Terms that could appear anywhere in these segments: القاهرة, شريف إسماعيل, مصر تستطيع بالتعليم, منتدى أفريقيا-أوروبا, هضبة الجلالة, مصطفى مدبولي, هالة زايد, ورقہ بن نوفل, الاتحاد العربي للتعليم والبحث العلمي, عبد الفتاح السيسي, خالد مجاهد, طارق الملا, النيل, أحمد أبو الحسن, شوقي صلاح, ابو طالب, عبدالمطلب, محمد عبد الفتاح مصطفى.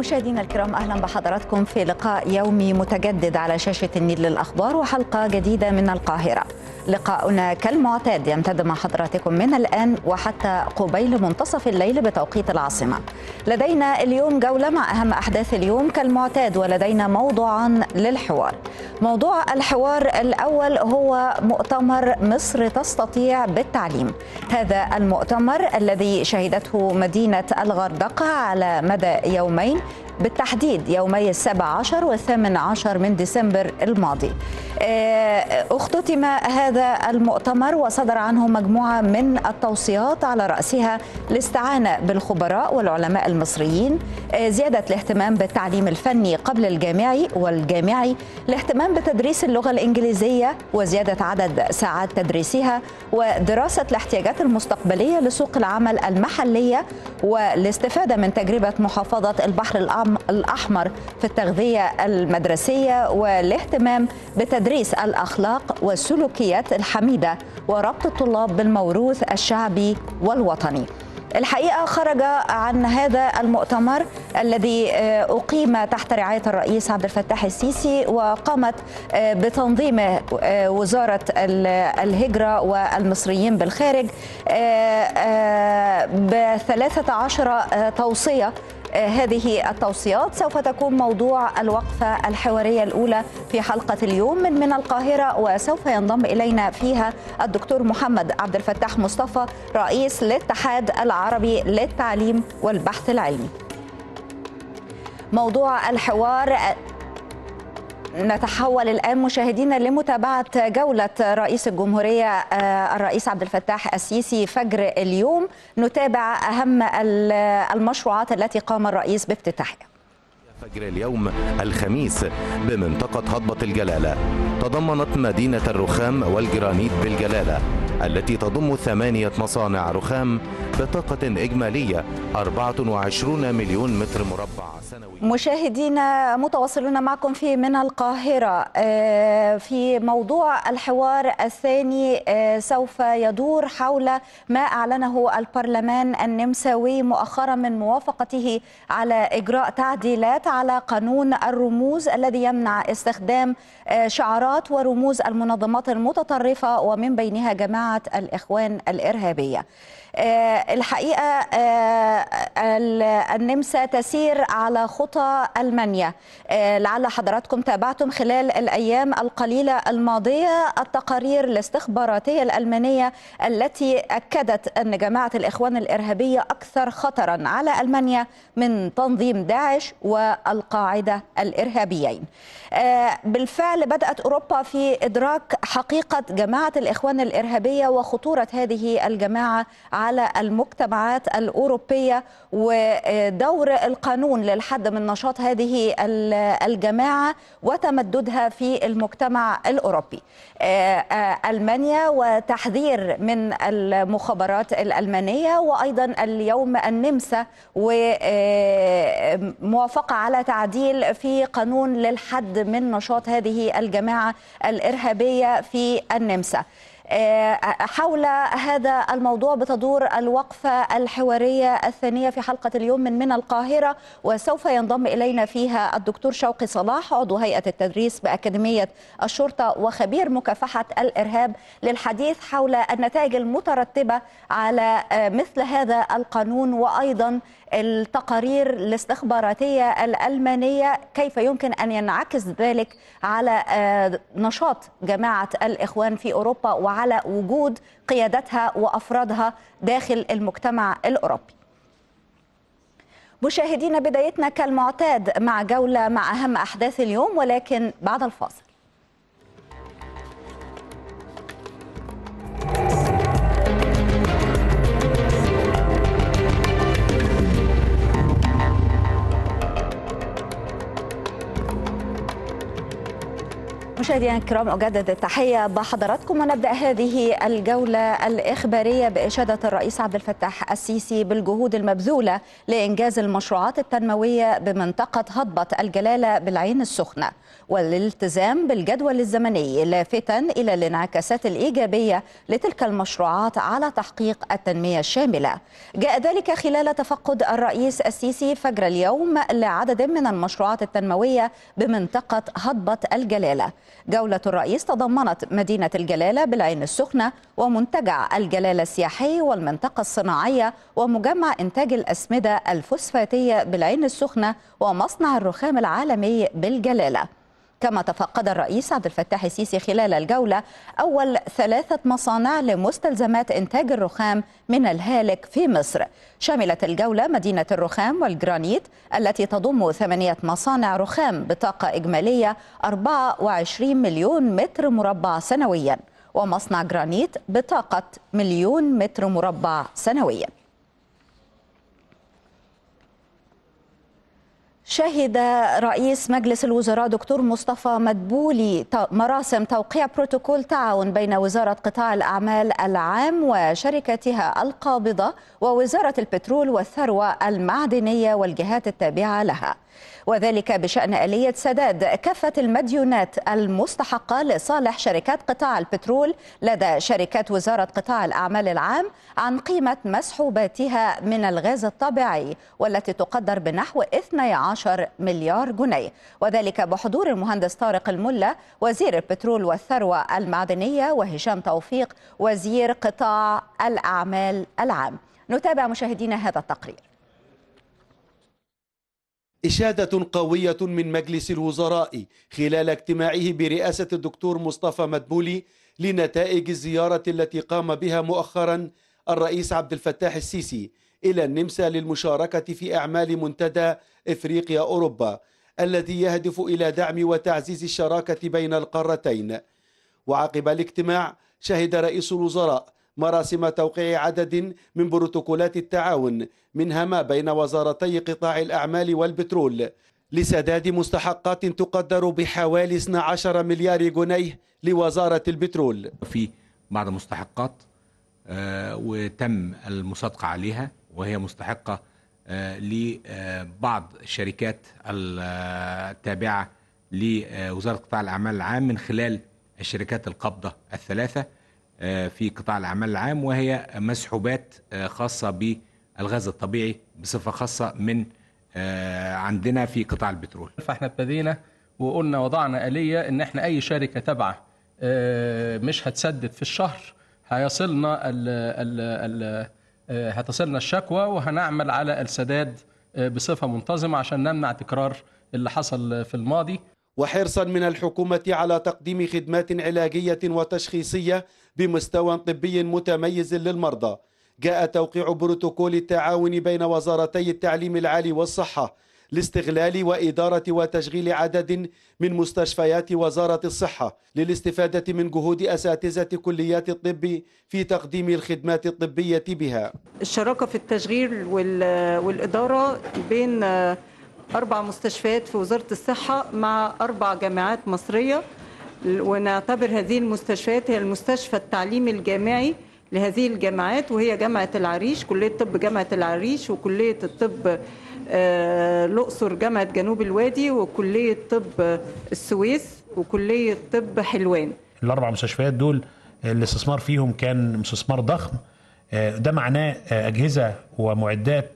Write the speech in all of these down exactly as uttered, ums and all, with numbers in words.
مشاهدينا الكرام، أهلا بحضراتكم في لقاء يومي متجدد على شاشة النيل للأخبار وحلقة جديدة من القاهرة. لقاؤنا كالمعتاد يمتد مع حضراتكم من الآن وحتى قبيل منتصف الليل بتوقيت العاصمة. لدينا اليوم جولة مع أهم أحداث اليوم كالمعتاد، ولدينا موضوعا للحوار. موضوع الحوار الأول هو مؤتمر مصر تستطيع بالتعليم. هذا المؤتمر الذي شهدته مدينة الغردقة على مدى يومين، بالتحديد يومي السابع عشر والثامن عشر من ديسمبر الماضي، اختتم هذا المؤتمر وصدر عنه مجموعة من التوصيات على رأسها الاستعانة بالخبراء والعلماء المصريين، زيادة الاهتمام بالتعليم الفني قبل الجامعي والجامعي، الاهتمام بتدريس اللغة الإنجليزية وزيادة عدد ساعات تدريسها، ودراسة الاحتياجات المستقبلية لسوق العمل المحلية، والاستفادة من تجربة محافظة البحر الأعمى الأحمر في التغذية المدرسية، والاهتمام بتدريس الأخلاق والسلوكيات الحميدة وربط الطلاب بالموروث الشعبي والوطني. الحقيقة خرج عن هذا المؤتمر الذي أقيم تحت رعاية الرئيس عبد الفتاح السيسي، وقامت بتنظيمه وزارة الهجرة والمصريين بالخارج بثلاثة عشر توصية. هذه التوصيات سوف تكون موضوع الوقفة الحوارية الأولى في حلقة اليوم من من القاهرة، وسوف ينضم إلينا فيها الدكتور محمد عبد الفتاح مصطفى رئيس الاتحاد العربي للتعليم والبحث العلمي. موضوع الحوار نتحول الآن مشاهدينا لمتابعة جولة رئيس الجمهورية الرئيس عبد الفتاح السيسي فجر اليوم. نتابع أهم المشروعات التي قام الرئيس بافتتاحها فجر اليوم الخميس بمنطقة هضبة الجلالة. تضمنت مدينة الرخام والجرانيت بالجلالة التي تضم ثمانية مصانع رخام بطاقة إجمالية أربعة وعشرين مليون متر مربع سنويا. مشاهدينا متواصلون معكم في من القاهرة. في موضوع الحوار الثاني سوف يدور حول ما أعلنه البرلمان النمساوي مؤخرا من موافقته على إجراء تعديلات على قانون الرموز الذي يمنع استخدام شعارات ورموز المنظمات المتطرفة ومن بينها جماعة الإخوان الإرهابية. الحقيقة النمسا تسير على خطى ألمانيا. لعل حضراتكم تابعتم خلال الأيام القليلة الماضية التقارير الاستخباراتية الألمانية التي أكدت أن جماعة الإخوان الإرهابية أكثر خطرا على ألمانيا من تنظيم داعش والقاعدة الإرهابيين. بالفعل بدأت أوروبا في إدراك حقيقة جماعة الإخوان الإرهابية وخطورة هذه الجماعة على المجتمعات الأوروبية، ودور القانون للحد من نشاط هذه الجماعة وتمددها في المجتمع الأوروبي. ألمانيا وتحذير من المخابرات الألمانية، وأيضا اليوم النمسا وموافقة على تعديل في قانون للحد من نشاط هذه الجماعة الإرهابية في النمسا. حول هذا الموضوع بتدور الوقفة الحوارية الثانية في حلقة اليوم من من القاهرة، وسوف ينضم إلينا فيها الدكتور شوقي صلاح عضو هيئة التدريس بأكاديمية الشرطة وخبير مكافحة الإرهاب للحديث حول النتائج المترتبة على مثل هذا القانون، وأيضا التقارير الاستخباراتية الألمانية كيف يمكن أن ينعكس ذلك على نشاط جماعة الإخوان في أوروبا وعلى وجود قيادتها وأفرادها داخل المجتمع الأوروبي. مشاهدينا بدايتنا كالمعتاد مع جولة مع أهم أحداث اليوم، ولكن بعد الفاصل. مشاهدينا الكرام، أجدد التحية بحضراتكم ونبدأ هذه الجولة الإخبارية بإشادة الرئيس عبد الفتاح السيسي بالجهود المبذولة لإنجاز المشروعات التنموية بمنطقة هضبة الجلالة بالعين السخنة، والالتزام بالجدول الزمني، لافتا إلى الانعكاسات الإيجابية لتلك المشروعات على تحقيق التنمية الشاملة. جاء ذلك خلال تفقد الرئيس السيسي فجر اليوم لعدد من المشروعات التنموية بمنطقة هضبة الجلالة. جولة الرئيس تضمنت مدينة الجلالة بالعين السخنة ومنتجع الجلالة السياحي والمنطقة الصناعية ومجمع إنتاج الأسمدة الفوسفاتية بالعين السخنة ومصنع الرخام العالمي بالجلالة. كما تفقد الرئيس عبد الفتاح السيسي خلال الجولة أول ثلاثة مصانع لمستلزمات إنتاج الرخام من الهالك في مصر. شملت الجولة مدينة الرخام والجرانيت التي تضم ثمانية مصانع رخام بطاقة إجمالية أربعة وعشرين مليون متر مربع سنويا، ومصنع جرانيت بطاقة مليون متر مربع سنويا. شهد رئيس مجلس الوزراء دكتور مصطفى مدبولي مراسم توقيع بروتوكول تعاون بين وزارة قطاع الأعمال العام وشركتها القابضة ووزارة البترول والثروة المعدنية والجهات التابعة لها، وذلك بشأن آلية سداد كافة المديونات المستحقة لصالح شركات قطاع البترول لدى شركات وزارة قطاع الأعمال العام عن قيمة مسحوباتها من الغاز الطبيعي والتي تقدر بنحو اثني عشر مليار جنيه، وذلك بحضور المهندس طارق الملا وزير البترول والثروة المعدنية وهشام توفيق وزير قطاع الأعمال العام. نتابع مشاهدينا هذا التقرير. إشادة قوية من مجلس الوزراء خلال اجتماعه برئاسة الدكتور مصطفى مدبولي لنتائج الزيارة التي قام بها مؤخرا الرئيس عبد الفتاح السيسي إلى النمسا للمشاركة في أعمال منتدى أفريقيا-أوروبا الذي يهدف إلى دعم وتعزيز الشراكة بين القارتين. وعقب الاجتماع شهد رئيس الوزراء مراسم توقيع عدد من بروتوكولات التعاون منها ما بين وزارتي قطاع الأعمال والبترول لسداد مستحقات تقدر بحوالي اثني عشر مليار جنيه لوزارة البترول. في بعض المستحقات آه وتم المصادقة عليها وهي مستحقة آه لبعض الشركات التابعة لوزارة قطاع الأعمال العام من خلال الشركات القابضة الثلاثة في قطاع الأعمال العام، وهي مسحوبات خاصة بالغاز الطبيعي بصفة خاصة من عندنا في قطاع البترول. فاحنا ابتدينا وقلنا وضعنا آلية ان احنا اي شركة تابعة مش هتسدد في الشهر هيصلنا ال ال ال هتصلنا الشكوى وهنعمل على السداد بصفة منتظمة عشان نمنع تكرار اللي حصل في الماضي. وحرصا من الحكومة على تقديم خدمات علاجية وتشخيصية بمستوى طبي متميز للمرضى، جاء توقيع بروتوكول التعاون بين وزارتي التعليم العالي والصحة لاستغلال وإدارة وتشغيل عدد من مستشفيات وزارة الصحة للاستفادة من جهود أساتذة كليات الطب في تقديم الخدمات الطبية بها. الشراكة في التشغيل والإدارة بين أربع مستشفيات في وزارة الصحة مع أربع جامعات مصرية، ونعتبر هذه المستشفيات هي المستشفى التعليمي الجامعي لهذه الجامعات، وهي جامعة العريش كلية طب جامعة العريش وكلية الطب الأقصر جامعة جنوب الوادي وكلية طب السويس وكلية طب حلوان. الأربع مستشفيات دول الاستثمار فيهم كان استثمار ضخم، ده معناه أجهزة ومعدات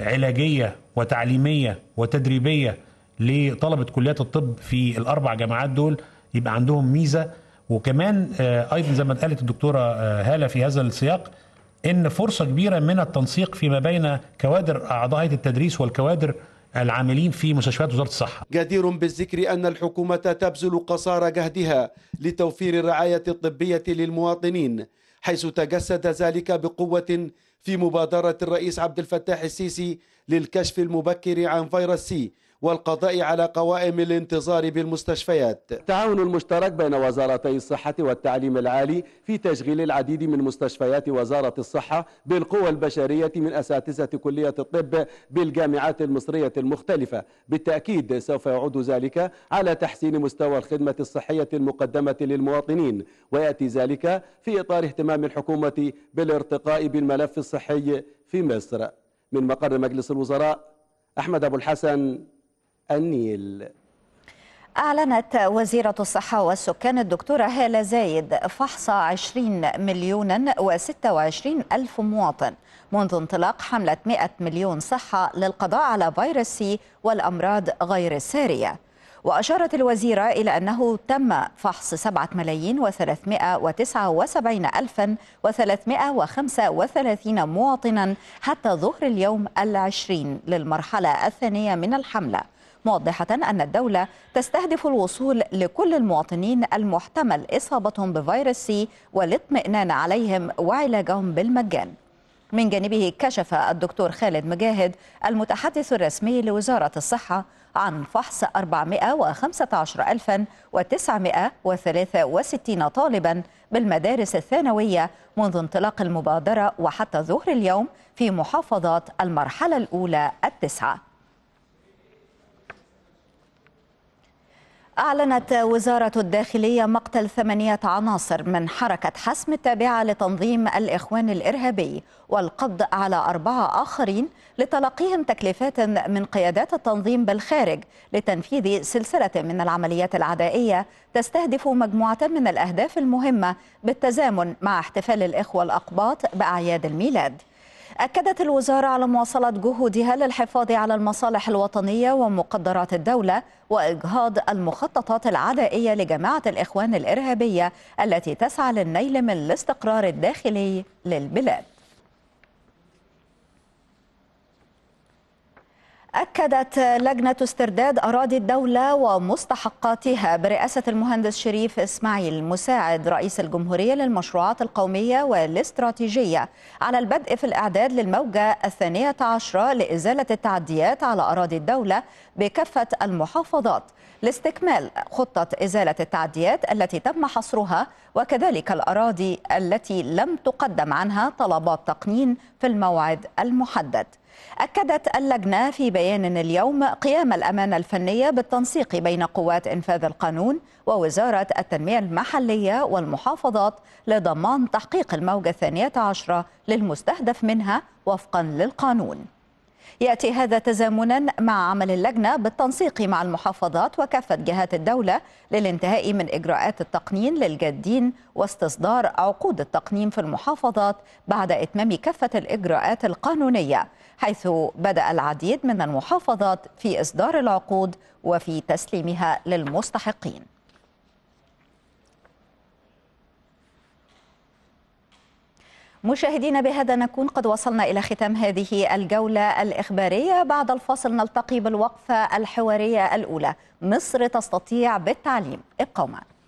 علاجية وتعليمية وتدريبية لطلبة كليات الطب في الأربع جامعات دول يبقى عندهم ميزة. وكمان أيضا زي ما قالت الدكتورة هالة في هذا السياق إن فرصة كبيرة من التنسيق فيما بين كوادر أعضاء هيئة التدريس والكوادر العاملين في مستشفيات وزارة الصحة. جدير بالذكر أن الحكومة تبذل قصارى جهدها لتوفير الرعاية الطبية للمواطنين، حيث تجسد ذلك بقوة في مبادرة الرئيس عبد الفتاح السيسي للكشف المبكر عن فيروس سي والقضاء على قوائم الانتظار بالمستشفيات. التعاون المشترك بين وزارتي الصحة والتعليم العالي في تشغيل العديد من مستشفيات وزارة الصحة بالقوى البشرية من أساتذة كلية الطب بالجامعات المصرية المختلفة، بالتأكيد سوف يعود ذلك على تحسين مستوى الخدمة الصحية المقدمة للمواطنين، ويأتي ذلك في إطار اهتمام الحكومة بالارتقاء بالملف الصحي في مصر. من مقر مجلس الوزراء، أحمد أبو الحسن، النيل. أعلنت وزيرة الصحة والسكان الدكتورة هالة زايد فحص عشرين مليون وستة وعشرين ألف مواطن منذ انطلاق حملة مئة مليون صحة للقضاء على فيروس سي والأمراض غير السارية. وأشارت الوزيرة إلى أنه تم فحص سبعة ملايين وثلاثمئة وتسعة وسبعين ألفا وثلاثمئة وخمسة وثلاثين مواطنا حتى ظهر اليوم العشرين للمرحلة الثانية من الحملة، موضحة أن الدولة تستهدف الوصول لكل المواطنين المحتمل إصابتهم بفيروس سي والاطمئنان عليهم وعلاجهم بالمجان. من جانبه كشف الدكتور خالد مجاهد المتحدث الرسمي لوزارة الصحة عن فحص أربعمئة وخمسة عشر ألفا وتسعمئة وثلاثة وستين طالبا بالمدارس الثانوية منذ انطلاق المبادرة وحتى ظهر اليوم في محافظات المرحلة الأولى التسعة. أعلنت وزارة الداخلية مقتل ثمانية عناصر من حركة حسم التابعة لتنظيم الإخوان الإرهابي والقبض على أربعة آخرين لتلقيهم تكليفات من قيادات التنظيم بالخارج لتنفيذ سلسلة من العمليات العدائية تستهدف مجموعة من الأهداف المهمة بالتزامن مع احتفال الإخوة الأقباط بأعياد الميلاد. أكدت الوزارة على مواصلة جهودها للحفاظ على المصالح الوطنية ومقدرات الدولة وإجهاض المخططات العدائية لجماعة الإخوان الإرهابية التي تسعى للنيل من الاستقرار الداخلي للبلاد. أكدت لجنة استرداد أراضي الدولة ومستحقاتها برئاسة المهندس شريف إسماعيل مساعد رئيس الجمهورية للمشروعات القومية والاستراتيجية على البدء في الإعداد للموجة الثانية عشرة لإزالة التعديات على أراضي الدولة بكافة المحافظات لاستكمال خطة إزالة التعديات التي تم حصرها وكذلك الأراضي التي لم تقدم عنها طلبات تقنين في الموعد المحدد. أكدت اللجنة في بيان اليوم قيام الأمانة الفنية بالتنسيق بين قوات إنفاذ القانون ووزارة التنمية المحلية والمحافظات لضمان تحقيق الموجة الثانية عشرة للمستهدف منها وفقا للقانون. يأتي هذا تزامنا مع عمل اللجنة بالتنسيق مع المحافظات وكافة جهات الدولة للانتهاء من إجراءات التقنين للجادين واستصدار عقود التقنين في المحافظات بعد إتمام كافة الإجراءات القانونية، حيث بدأ العديد من المحافظات في إصدار العقود وفي تسليمها للمستحقين. مشاهدينا، بهذا نكون قد وصلنا إلى ختام هذه الجولة الإخبارية. بعد الفاصل نلتقي بالوقفة الحوارية الأولى، مصر تستطيع بالتعليم. ابقوا معنا.